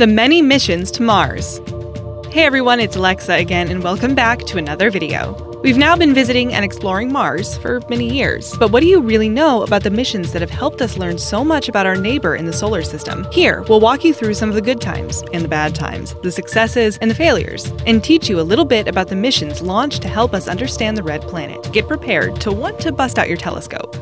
The Many Missions to Mars. Hey everyone, it's Alexa again, and welcome back to another video. We've now been visiting and exploring Mars for many years, but what do you really know about the missions that have helped us learn so much about our neighbor in the solar system? Here, we'll walk you through some of the good times and the bad times, the successes and the failures, and teach you a little bit about the missions launched to help us understand the Red Planet. Get prepared to want to bust out your telescope.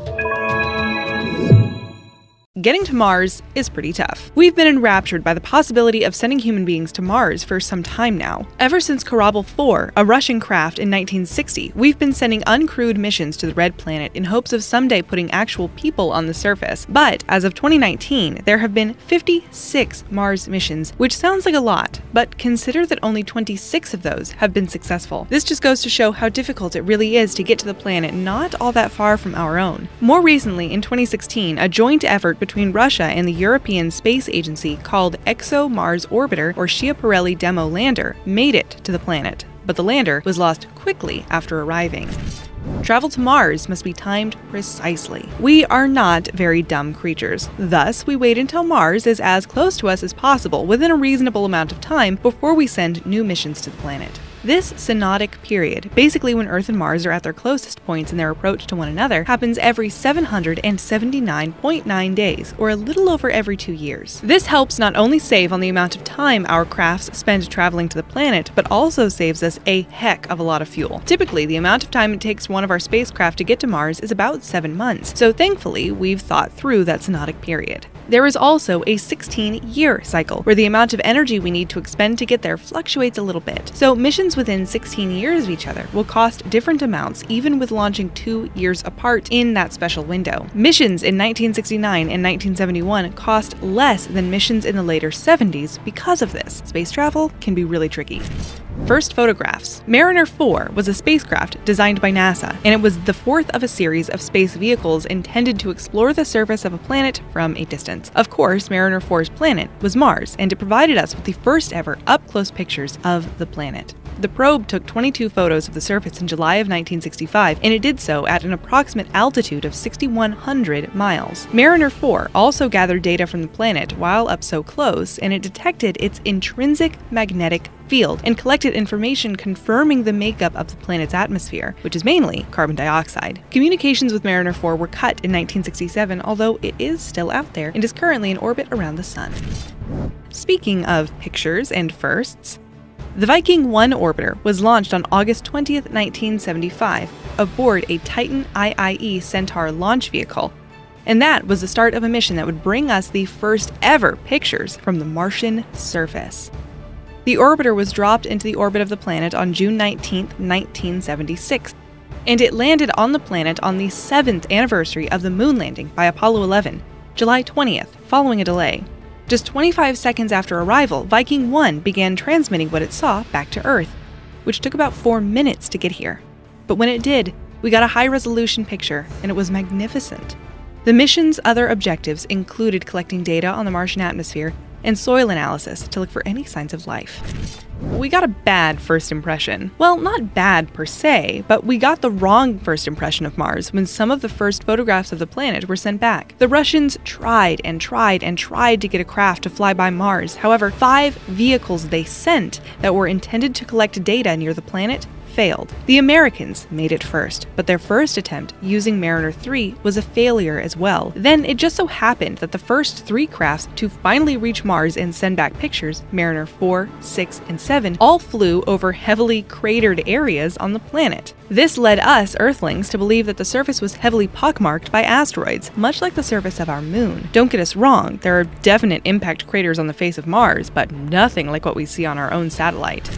Getting to Mars is pretty tough. We've been enraptured by the possibility of sending human beings to Mars for some time now. Ever since Korabl-4, a Russian craft in 1960, we've been sending uncrewed missions to the Red Planet in hopes of someday putting actual people on the surface. But as of 2019, there have been 56 Mars missions, which sounds like a lot, but consider that only 26 of those have been successful. This just goes to show how difficult it really is to get to the planet not all that far from our own. More recently, in 2016, a joint effort between Russia and the European Space Agency called ExoMars Orbiter, or Schiaparelli Demo Lander, made it to the planet, but the lander was lost quickly after arriving. Travel to Mars must be timed precisely. We are not very dumb creatures. Thus, we wait until Mars is as close to us as possible within a reasonable amount of time before we send new missions to the planet. This synodic period, basically when Earth and Mars are at their closest points in their approach to one another, happens every 779.9 days, or a little over every 2 years. This helps not only save on the amount of time our crafts spend traveling to the planet, but also saves us a heck of a lot of fuel. Typically, the amount of time it takes one of our spacecraft to get to Mars is about 7 months, so thankfully we've thought through that synodic period. There is also a 16-year cycle, where the amount of energy we need to expend to get there fluctuates a little bit. So missions within 16 years of each other will cost different amounts, even with launching 2 years apart in that special window. Missions in 1969 and 1971 cost less than missions in the later 70s because of this. Space travel can be really tricky. First photographs. Mariner 4 was a spacecraft designed by NASA, and it was the fourth of a series of space vehicles intended to explore the surface of a planet from a distance. Of course, Mariner 4's planet was Mars, and it provided us with the first ever up-close pictures of the planet. The probe took 22 photos of the surface in July of 1965, and it did so at an approximate altitude of 6,100 miles. Mariner 4 also gathered data from the planet while up so close, and it detected its intrinsic magnetic field and collected information confirming the makeup of the planet's atmosphere, which is mainly carbon dioxide. Communications with Mariner 4 were cut in 1967, although it is still out there and is currently in orbit around the Sun. Speaking of pictures and firsts, the Viking 1 orbiter was launched on August 20, 1975, aboard a Titan IIE Centaur launch vehicle, and that was the start of a mission that would bring us the first ever pictures from the Martian surface. The orbiter was dropped into the orbit of the planet on June 19, 1976, and it landed on the planet on the 7th anniversary of the moon landing by Apollo 11, July 20th, following a delay. Just 25 seconds after arrival, Viking 1 began transmitting what it saw back to Earth, which took about 4 minutes to get here. But when it did, we got a high-resolution picture, and it was magnificent. The mission's other objectives included collecting data on the Martian atmosphere and soil analysis to look for any signs of life. We got a bad first impression. Well, not bad per se, but we got the wrong first impression of Mars when some of the first photographs of the planet were sent back. The Russians tried to get a craft to fly by Mars. However, 5 vehicles they sent that were intended to collect data near the planet failed. The Americans made it first, but their first attempt, using Mariner 3, was a failure as well. Then it just so happened that the first 3 crafts to finally reach Mars and send back pictures, Mariner 4, 6, and 7, all flew over heavily cratered areas on the planet. This led us Earthlings to believe that the surface was heavily pockmarked by asteroids, much like the surface of our moon. Don't get us wrong, there are definite impact craters on the face of Mars, but nothing like what we see on our own satellite.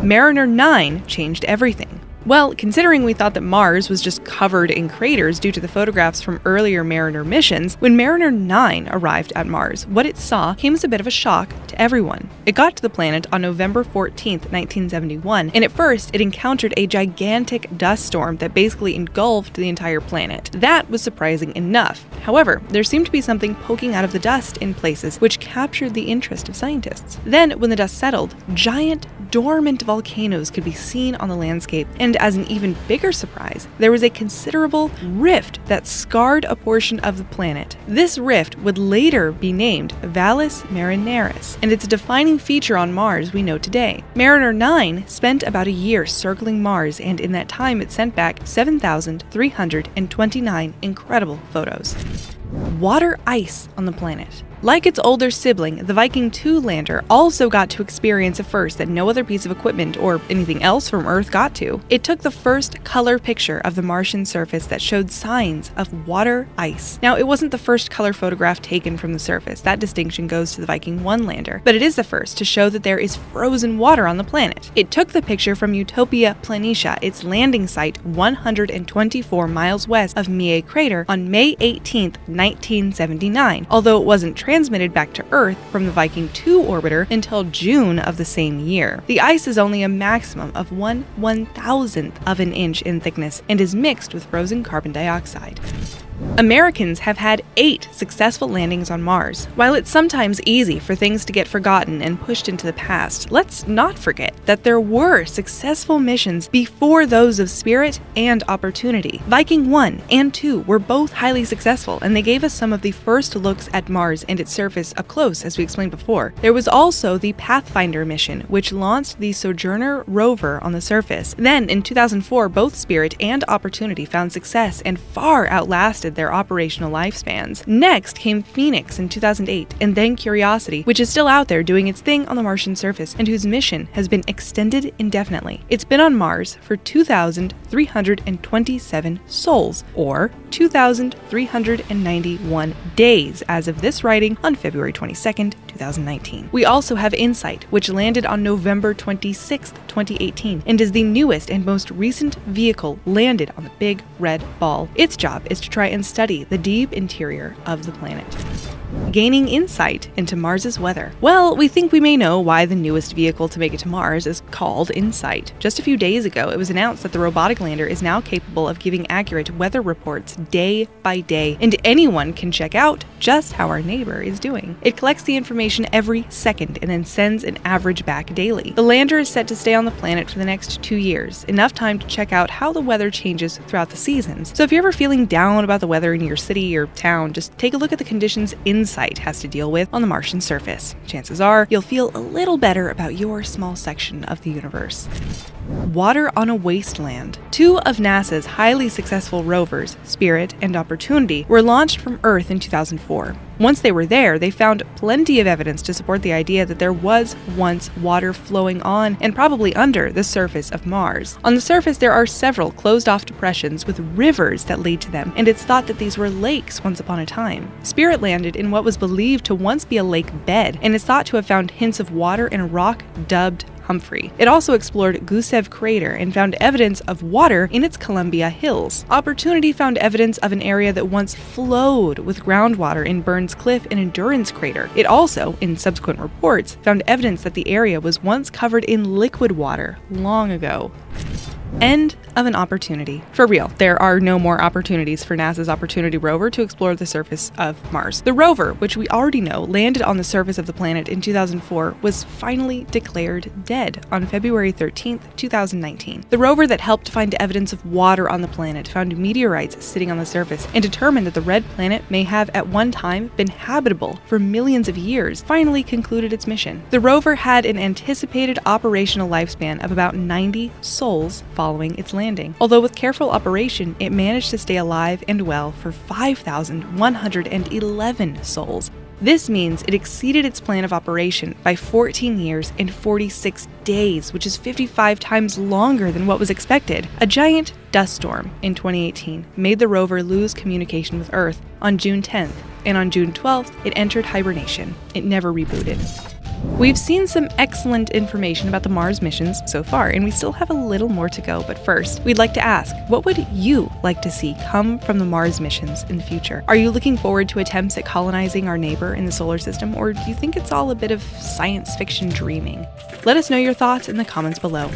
Mariner 9 changed everything. Well, considering we thought that Mars was just covered in craters due to the photographs from earlier Mariner missions, when Mariner 9 arrived at Mars, what it saw came as a bit of a shock to everyone. It got to the planet on November 14, 1971, and at first it encountered a gigantic dust storm that basically engulfed the entire planet. That was surprising enough. However, there seemed to be something poking out of the dust in places, which captured the interest of scientists. Then, when the dust settled, giant dormant volcanoes could be seen on the landscape, and And as an even bigger surprise, there was a considerable rift that scarred a portion of the planet. This rift would later be named Valles Marineris, and it's a defining feature on Mars we know today. Mariner 9 spent about a year circling Mars, and in that time it sent back 7,329 incredible photos. Water ice on the planet. Like its older sibling, the Viking 2 lander also got to experience a first that no other piece of equipment or anything else from Earth got to. It took the first color picture of the Martian surface that showed signs of water ice. Now, it wasn't the first color photograph taken from the surface. That distinction goes to the Viking 1 lander, but it is the first to show that there is frozen water on the planet. It took the picture from Utopia Planitia, its landing site 124 miles west of Mie Crater, on May 18, 1979, although it wasn't transmitted back to Earth from the Viking 2 orbiter until June of the same year. The ice is only a maximum of 1/1000th of an inch in thickness and is mixed with frozen carbon dioxide. Americans have had 8 successful landings on Mars. While it's sometimes easy for things to get forgotten and pushed into the past, let's not forget that there were successful missions before those of Spirit and Opportunity. Viking 1 and 2 were both highly successful, and they gave us some of the first looks at Mars and its surface up close, as we explained before. There was also the Pathfinder mission, which launched the Sojourner rover on the surface. Then, in 2004, both Spirit and Opportunity found success and far outlasted their operational lifespans. Next came Phoenix in 2008, and then Curiosity, which is still out there doing its thing on the Martian surface and whose mission has been extended indefinitely. It's been on Mars for 2,327 sols, or 2,391 days as of this writing on February 22nd, 2019. We also have InSight, which landed on November 26th, 2018, and is the newest and most recent vehicle landed on the big red ball. Its job is to try and study the deep interior of the planet. Gaining insight into Mars's weather. Well, we think we may know why the newest vehicle to make it to Mars is called InSight. Just a few days ago, it was announced that the robotic lander is now capable of giving accurate weather reports day by day, and anyone can check out just how our neighbor is doing. It collects the information every second and then sends an average back daily. The lander is set to stay on the planet for the next 2 years, enough time to check out how the weather changes throughout the seasons. So if you're ever feeling down about the weather in your city or town, just take a look at the conditions InSight has to deal with on the Martian surface. Chances are you'll feel a little better about your small section of the universe. Water on a wasteland. Two of NASA's highly successful rovers, Spirit and Opportunity, were launched from Earth in 2004. Once they were there, they found plenty of evidence to support the idea that there was once water flowing on, and probably under, the surface of Mars. On the surface, there are several closed-off depressions with rivers that lead to them, and it's thought that these were lakes once upon a time. Spirit landed in what was believed to once be a lake bed, and is thought to have found hints of water in a rock dubbed Humphrey. It also explored Gusev Crater and found evidence of water in its Columbia Hills. Opportunity found evidence of an area that once flowed with groundwater in Burns Cliff and Endurance Crater. It also, in subsequent reports, found evidence that the area was once covered in liquid water long ago. End of an opportunity. For real, there are no more opportunities for NASA's Opportunity rover to explore the surface of Mars. The rover, which we already know landed on the surface of the planet in 2004, was finally declared dead on February 13, 2019. The rover that helped find evidence of water on the planet found meteorites sitting on the surface and determined that the red planet may have at one time been habitable for millions of years, finally concluded its mission. The rover had an anticipated operational lifespan of about 90 sols following its landing, although with careful operation, it managed to stay alive and well for 5,111 sols. This means it exceeded its plan of operation by 14 years and 46 days, which is 55 times longer than what was expected. A giant dust storm in 2018 made the rover lose communication with Earth on June 10th, and on June 12th, it entered hibernation. It never rebooted. We've seen some excellent information about the Mars missions so far, and we still have a little more to go, but first, we'd like to ask, what would you like to see come from the Mars missions in the future? Are you looking forward to attempts at colonizing our neighbor in the solar system, or do you think it's all a bit of science fiction dreaming? Let us know your thoughts in the comments below.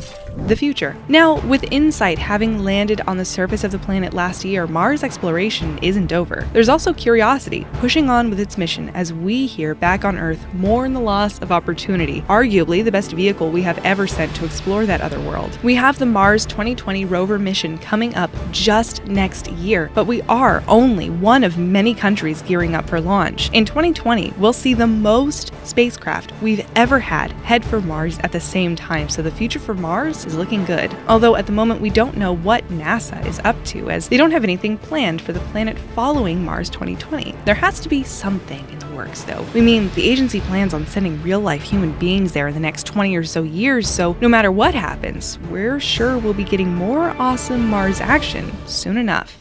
The future. Now, with InSight having landed on the surface of the planet last year, Mars exploration isn't over. There's also Curiosity, pushing on with its mission as we here back on Earth mourn the loss of Opportunity, arguably the best vehicle we have ever sent to explore that other world. We have the Mars 2020 rover mission coming up just next year, but we are only one of many countries gearing up for launch. In 2020, we'll see the most spacecraft we've ever had head for Mars at the same time, so the future for Mars is looking good. Although at the moment we don't know what NASA is up to, as they don't have anything planned for the planet following Mars 2020. There has to be something in the works, though. We mean, the agency plans on sending real-life human beings there in the next 20 or so years, so no matter what happens, we're sure we'll be getting more awesome Mars action soon enough.